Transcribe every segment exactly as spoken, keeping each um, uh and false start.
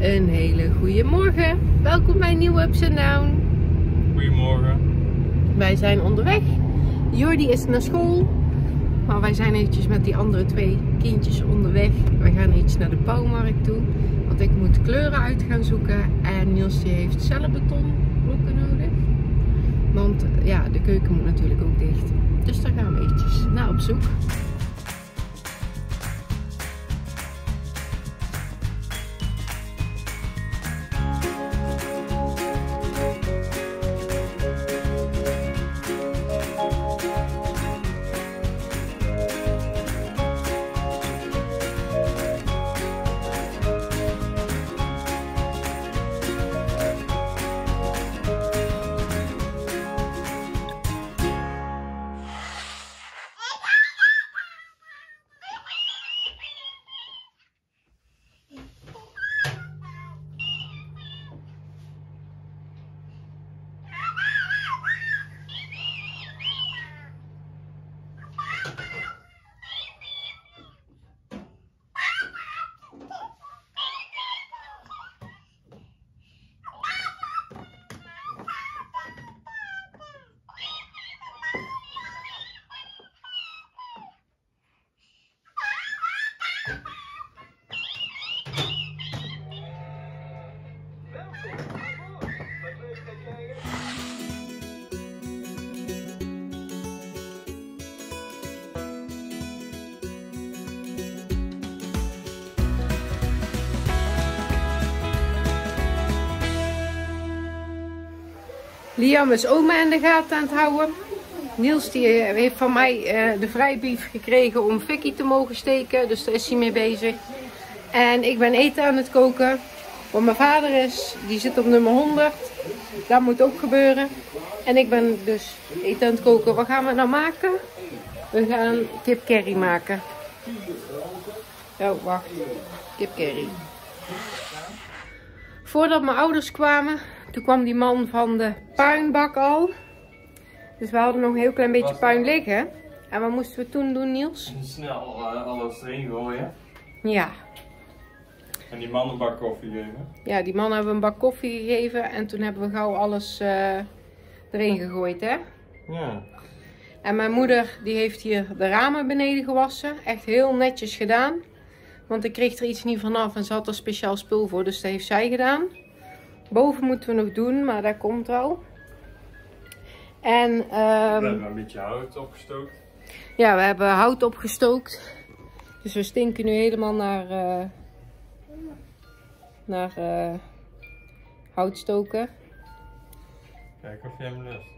Een hele goede morgen. Welkom bij Nieuwe Ups and Down. Goedemorgen. Wij zijn onderweg. Jordi is naar school. Maar wij zijn eventjes met die andere twee kindjes onderweg. Wij gaan eventjes naar de bouwmarkt toe. Want ik moet kleuren uit gaan zoeken. En Niels die heeft cellenbetonblokken nodig. Want ja, de keuken moet natuurlijk ook dicht. Dus daar gaan we eventjes naar op zoek. Liam is oma in de gaten aan het houden. Niels die heeft van mij uh, de vrijbrief gekregen om Vicky te mogen steken. Dus daar is hij mee bezig. En ik ben eten aan het koken. Want mijn vader is, die zit op nummer honderd. Dat moet ook gebeuren. En ik ben dus eten aan het koken. Wat gaan we nou maken? We gaan kip curry maken. Oh, wacht. Kip curry. Voordat mijn ouders kwamen... Toen kwam die man van de puinbak al. Dus we hadden nog een heel klein beetje puin liggen. En wat moesten we toen doen, Niels? Snel uh, alles erin gooien. Ja. En die man een bak koffie geven. Ja, die man hebben een bak koffie gegeven. En toen hebben we gauw alles uh, erin gegooid, hè? Ja. En mijn moeder die heeft hier de ramen beneden gewassen. Echt heel netjes gedaan. Want ik kreeg er iets niet vanaf en ze had er speciaal spul voor. Dus dat heeft zij gedaan. Boven moeten we nog doen, maar dat komt wel. En... Um, we hebben een beetje hout opgestookt. Ja, we hebben hout opgestookt. Dus we stinken nu helemaal naar... Uh, naar... Uh, houtstoken. Kijk of jij hem lust.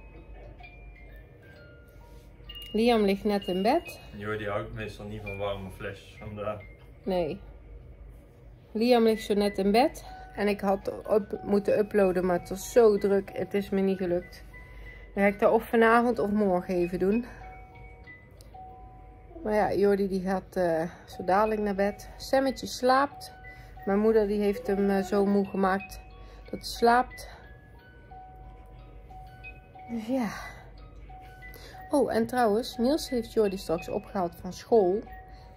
Liam ligt net in bed. Jordi houdt meestal niet van warme flesjes vandaag. Nee. Liam ligt zo net in bed. En ik had op moeten uploaden, maar het was zo druk. Het is me niet gelukt. Dan ga ik dat of vanavond of morgen even doen. Maar ja, Jordi die gaat uh, zo dadelijk naar bed. Sammetje slaapt. Mijn moeder die heeft hem uh, zo moe gemaakt dat hij slaapt. Dus ja. Oh, en trouwens, Niels heeft Jordi straks opgehaald van school.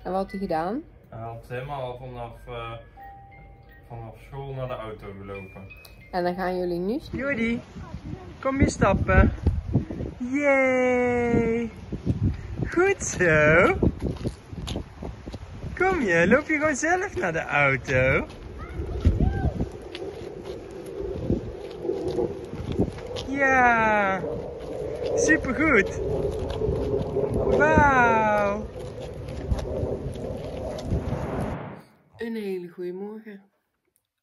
En wat had hij gedaan? Hij had helemaal vanaf... Uh... vanaf school naar de auto gelopen. En dan gaan jullie nu... Jordi, kom je stappen. Yay! Goed zo. Kom je, loop je gewoon zelf naar de auto. Ja! Supergoed! Wauw! Een hele goede morgen.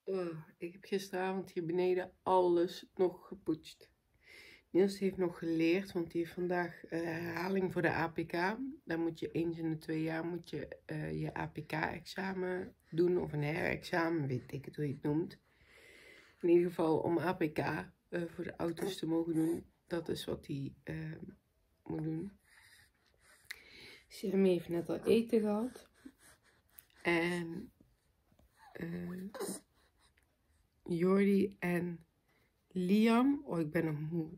Oh, ik heb gisteravond hier beneden alles nog gepoetst. Niels heeft nog geleerd, want die heeft vandaag uh, herhaling voor de A P K. Dan moet je eens in de twee jaar moet je, uh, je A P K-examen doen of een herexamen, weet ik het hoe je het noemt. In ieder geval om A P K uh, voor de auto's te mogen doen. Dat is wat hij uh, moet doen. Sammy heeft net al eten gehad. En... Uh, Jordi en Liam, oh ik ben nog moe.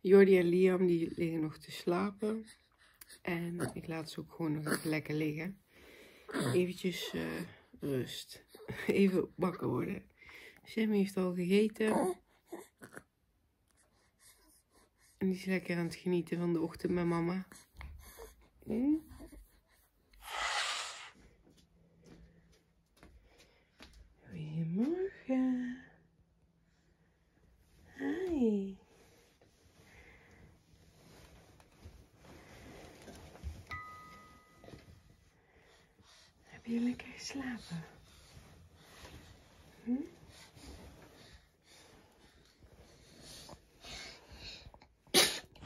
Jordi en Liam die liggen nog te slapen. En ik laat ze ook gewoon nog even lekker liggen. Eventjes uh, Rust. Even wakker worden. Sammy heeft al gegeten. En die is lekker aan het genieten van de ochtend met mama. Hm? Goedemorgen. Hi. Heb je lekker geslapen? Hm?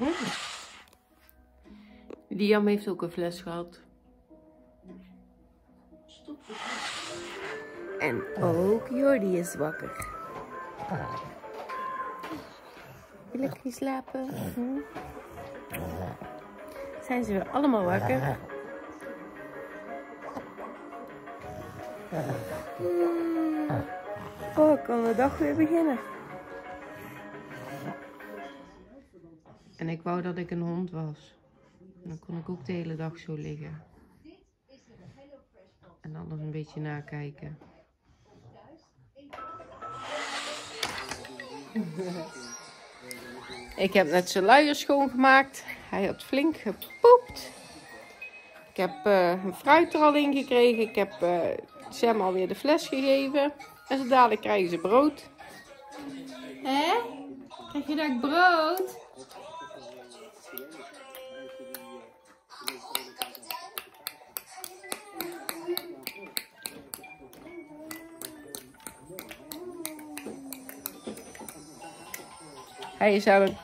Oh. Liam heeft ook een fles gehad. En ook Jordi is wakker. Wil ik niet slapen? Hm? Zijn ze weer allemaal wakker? Oh, kan de dag weer beginnen. En ik wou dat ik een hond was. Dan kon ik ook de hele dag zo liggen. En anders een beetje nakijken. Ik heb net zijn luier schoongemaakt. Hij had flink gepoept. Ik heb uh, een fruit er al in gekregen. Ik heb uh, Sam alweer de fles gegeven. En zo dadelijk krijgen ze brood. Hè? Krijg je daar brood? Hij is aan het,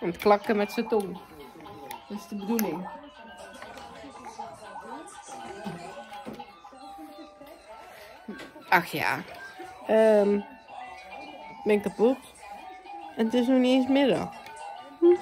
aan het klakken met zijn tong. Dat is de bedoeling. Ach ja. Um, ik ben kapot. En het is nog niet eens middag. Hm.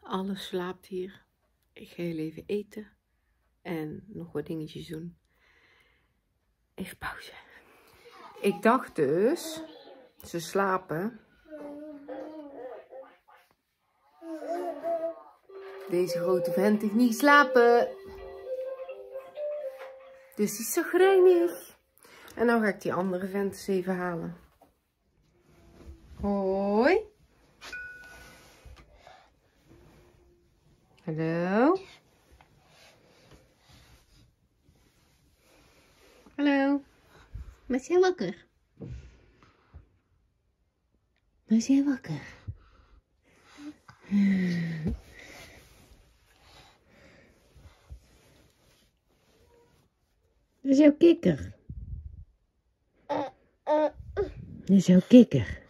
Alles slaapt hier. Ik ga heel even eten. En nog wat dingetjes doen. Even pauze. Ik dacht dus. Ze slapen. Deze grote vent heeft niet slapen. Dus die is zo grijnig. En nou ga ik die andere vent eens even halen. Hoi. Hallo? Hallo? Was jij wakker? Was jij wakker? Dat is jouw kikker. Dat is jouw kikker.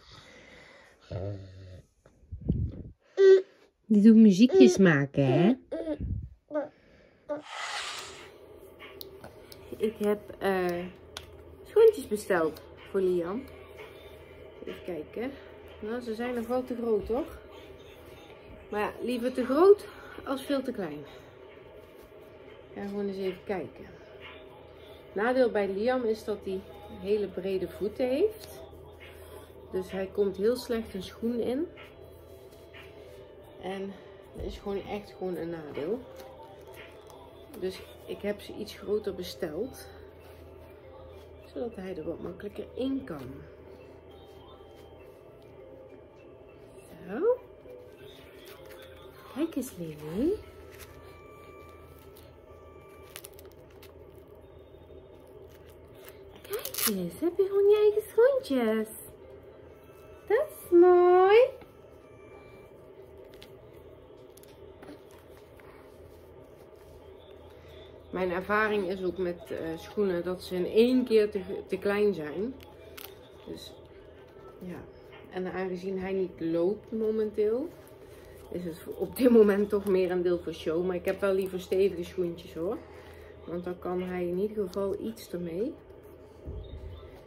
Die doet muziekjes maken, hè? Ik heb uh, schoentjes besteld voor Liam. Even kijken. Nou, ze zijn nog wel te groot, toch? Maar ja, liever te groot als veel te klein. Ik ga gewoon eens even kijken. Nadeel bij Liam is dat hij hele brede voeten heeft. Dus hij komt heel slecht een schoen in. En dat is gewoon echt gewoon een nadeel. Dus ik heb ze iets groter besteld. Zodat hij er wat makkelijker in kan. Zo. Kijk eens, Lily. Kijk eens, heb je gewoon je eigen schoentjes. Dat is mooi. Mijn ervaring is ook met uh, schoenen dat ze in één keer te, te klein zijn. Dus ja. En aangezien hij niet loopt momenteel, is het op dit moment toch meer een deel voor show. Maar ik heb wel liever stevige schoentjes hoor. Want dan kan hij in ieder geval iets ermee.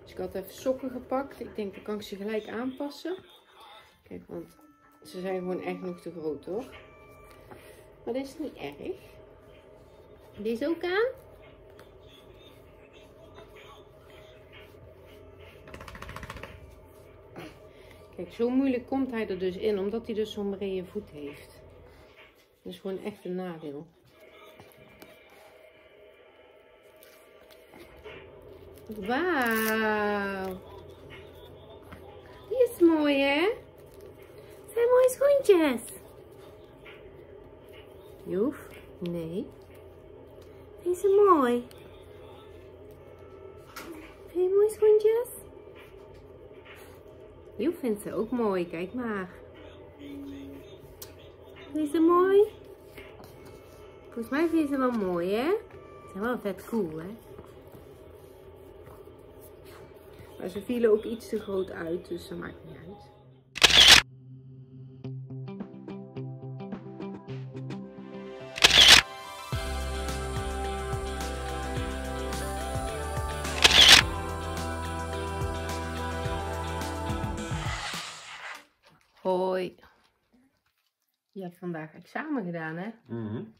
Dus ik had even sokken gepakt. Ik denk, dan kan ik ze gelijk aanpassen. Kijk, want Ze zijn gewoon echt nog te groot, hoor. Maar dat is niet erg. Deze ook aan. Kijk, zo moeilijk komt hij er dus in, omdat hij dus zo'n brede voet heeft. Dat is gewoon echt een nadeel. Wauw. Die is mooi, hè? Dat zijn mooie schoentjes. Joef? Nee. Vind je ze mooi? Vind je mooie schoentjes? Joef vindt ze ook mooi, kijk maar. Vind je ze mooi? Volgens mij vind je ze wel mooi, hè? Ze zijn wel vet cool, hè? Maar ze vielen ook iets te groot uit, dus dat maakt niet uit. Hoi. Je hebt vandaag examen gedaan, hè? Mm-hmm.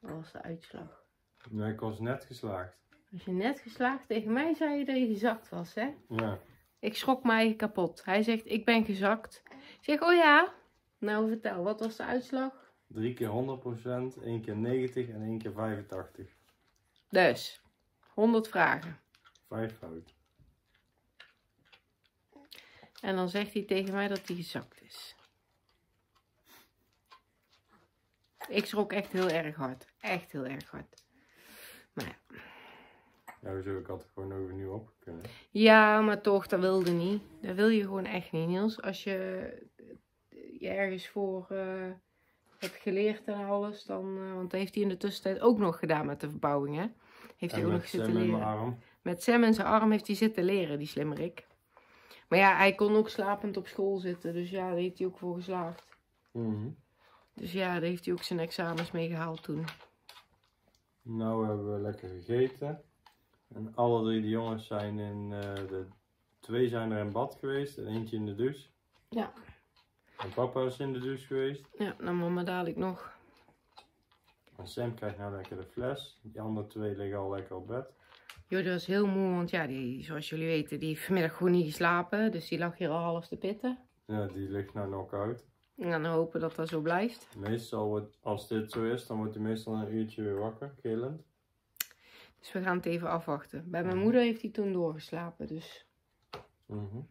Wat was de uitslag? Nee, ik was net geslaagd. Als je net geslaagd tegen mij zei je dat je gezakt was, hè? Ja. Ik schrok mij kapot. Hij zegt, ik ben gezakt. Ik zeg, oh ja? Nou, vertel, wat was de uitslag? Drie keer honderd procent, één keer negentig en één keer vijfentachtig. Dus, honderd vragen. Vijf fout. En dan zegt hij tegen mij dat hij gezakt is. Ik schrok echt heel erg hard. Echt heel erg hard. Maar ja. Ja, we zullen ik altijd gewoon overnieuw op kunnen. Ja, maar toch, dat wilde niet. Dat wil je gewoon echt niet, Niels. Als je, je ergens voor uh, hebt geleerd en alles, dan... Uh, want dat heeft hij in de tussentijd ook nog gedaan met de verbouwing, hè? Heeft hij ook nog zitten leren. Met Sam en mijn arm. Met Sam en zijn arm heeft hij zitten leren, die slimmerik. Maar ja, hij kon ook slapend op school zitten. Dus ja, daar heeft hij ook voor geslaagd. Mm-hmm. Dus ja, daar heeft hij ook zijn examens mee gehaald toen. Nou hebben we lekker gegeten. En alle drie de jongens zijn in uh, de... Twee zijn er in bad geweest en eentje in de douche. Ja. En papa is in de douche geweest. Ja, nou mama dadelijk nog. En Sam krijgt nou lekker de fles. Die andere twee liggen al lekker op bed. Joh, dat was heel moe, want ja, die, zoals jullie weten, die heeft vanmiddag gewoon niet geslapen. Dus die lag hier al half te pitten. Ja, die ligt nou knock-out. En dan hopen dat dat zo blijft. Meestal, wordt, als dit zo is, dan wordt hij meestal een uurtje weer wakker, gillend. Dus we gaan het even afwachten. Bij mijn moeder heeft hij toen doorgeslapen, dus mm-hmm.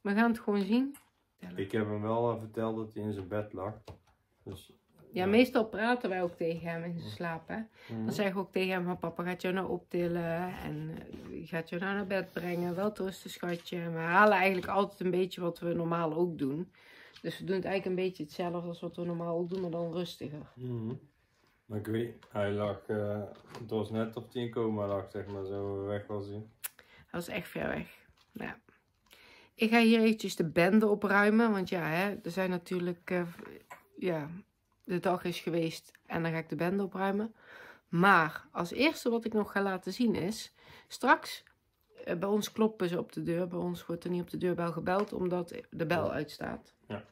We gaan het gewoon zien. Ik heb hem wel verteld dat hij in zijn bed lag. Dus, ja, ja, meestal praten wij ook tegen hem in zijn slaap, hè. Mm-hmm. Dan zeggen we ook tegen hem van papa gaat jou nou optillen en gaat jou nou naar bed brengen. Wel rusten, schatje. We halen eigenlijk altijd een beetje wat we normaal ook doen. Dus we doen het eigenlijk een beetje hetzelfde als wat we normaal ook doen, maar dan rustiger. Mm-hmm. Maar ik weet, hij lag, uh, het was net op tien coma lag, zeg maar, zo weg was hij. Hij was echt ver weg, ja. Ik ga hier eventjes de bende opruimen, want ja, hè, er zijn natuurlijk, uh, ja, de dag is geweest en dan ga ik de bende opruimen. Maar als eerste wat ik nog ga laten zien is, straks, uh, bij ons kloppen ze op de deur, bij ons wordt er niet op de deurbel gebeld, omdat de bel uitstaat. Ja.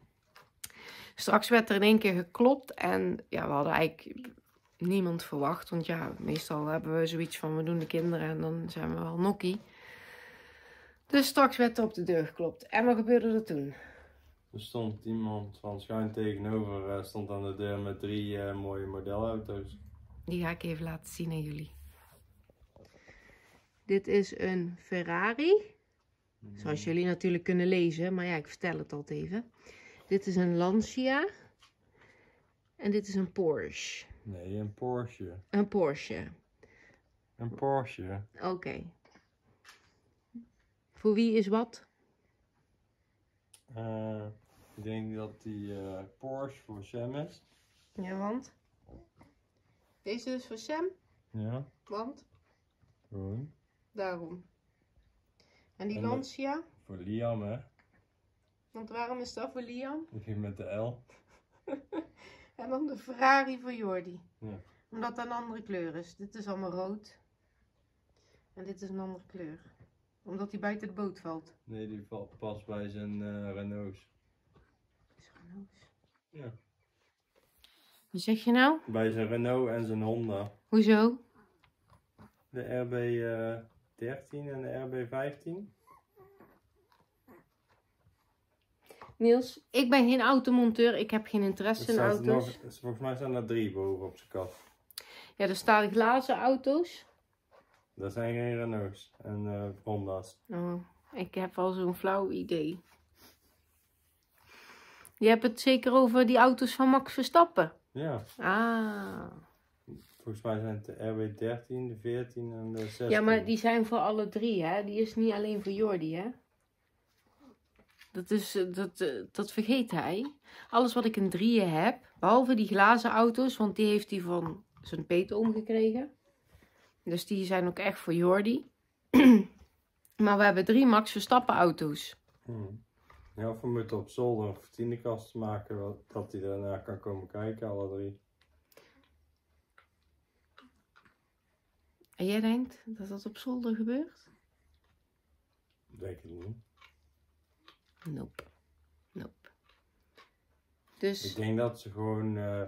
Straks werd er in één keer geklopt en ja, we hadden eigenlijk niemand verwacht. Want ja, meestal hebben we zoiets van, we doen de kinderen en dan zijn we wel nokkie. Dus straks werd er op de deur geklopt. En wat gebeurde er toen? Er stond iemand van schuin tegenover, stond aan de deur met drie uh, mooie modelauto's. Die ga ik even laten zien aan jullie. Dit is een Ferrari. Mm. Zoals jullie natuurlijk kunnen lezen, maar ja, ik vertel het altijd even. Dit is een Lancia. En dit is een Porsche. Nee, een Porsche. Een Porsche. Een Porsche. Oké. Okay. Voor wie is wat? Uh, ik denk dat die uh, Porsche voor Sam is. Ja, want? Deze is voor Sam? Ja. Want? Gewoon. Daarom. En die en Lancia? Voor Liam, hè? Want waarom is dat voor Liam? Ik ging met de L. En dan de Ferrari voor Jordi. Ja. Omdat dat een andere kleur is. Dit is allemaal rood. En dit is een andere kleur. Omdat hij buiten de boot valt. Nee, die valt pas bij zijn uh, Renaults. Is Renaults? Ja. Wat zeg je nou? Bij zijn Renault en zijn Honda. Hoezo? De R B dertien en de R B vijftien. Niels, ik ben geen automonteur. Ik heb geen interesse in auto's. Nog, volgens mij staan er drie boven op zijn kat. Ja, er staan glazen auto's. Dat zijn geen Renaults en uh, Honda's. Oh, ik heb al zo'n flauw idee. Je hebt het zeker over die auto's van Max Verstappen? Ja. Ah. Volgens mij zijn het de R B dertien, de veertien en de zestien. Ja, maar die zijn voor alle drie, hè? Die is niet alleen voor Jordi, hè? Dat, is, dat, dat vergeet hij. Alles wat ik in drieën heb, behalve die glazen auto's, want die heeft hij van zijn peetoom gekregen. Dus die zijn ook echt voor Jordi. Maar we hebben drie Max Verstappen auto's. Hmm. Ja, of we moeten op zolder of tiendekast maken, dat hij daarna kan komen kijken, alle drie. En jij denkt dat dat op zolder gebeurt? Ik denk het niet. Nope. Nope. Dus... Ik denk dat ze gewoon uh,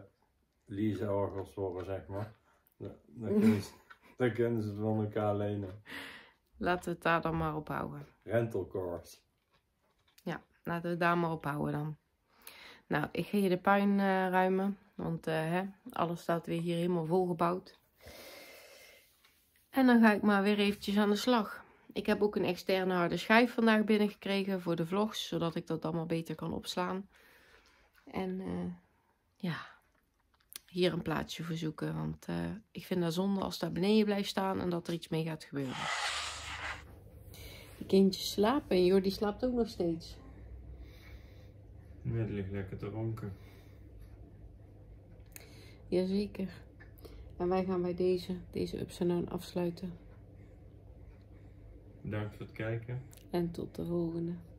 lease-orgels worden, zeg maar. Dan, dan, kunnen ze, dan kunnen ze het van elkaar lenen. Laten we het daar dan maar op houden. Rental cars. Ja, laten we het daar maar op houden dan. Nou, ik ga hier de puin uh, ruimen. Want uh, hè, alles staat weer hier helemaal volgebouwd. En dan ga ik maar weer eventjes aan de slag. Ik heb ook een externe harde schijf vandaag binnengekregen voor de vlogs. Zodat ik dat allemaal beter kan opslaan. En uh, ja, hier een plaatsje voor zoeken. Want uh, ik vind dat zonde als dat beneden blijft staan en dat er iets mee gaat gebeuren. De kindjes slapen en Jordi slaapt ook nog steeds. Het ligt lekker te ronken. Jazeker. En wij gaan bij deze, deze Ups and Down afsluiten. Bedankt voor het kijken. En tot de volgende.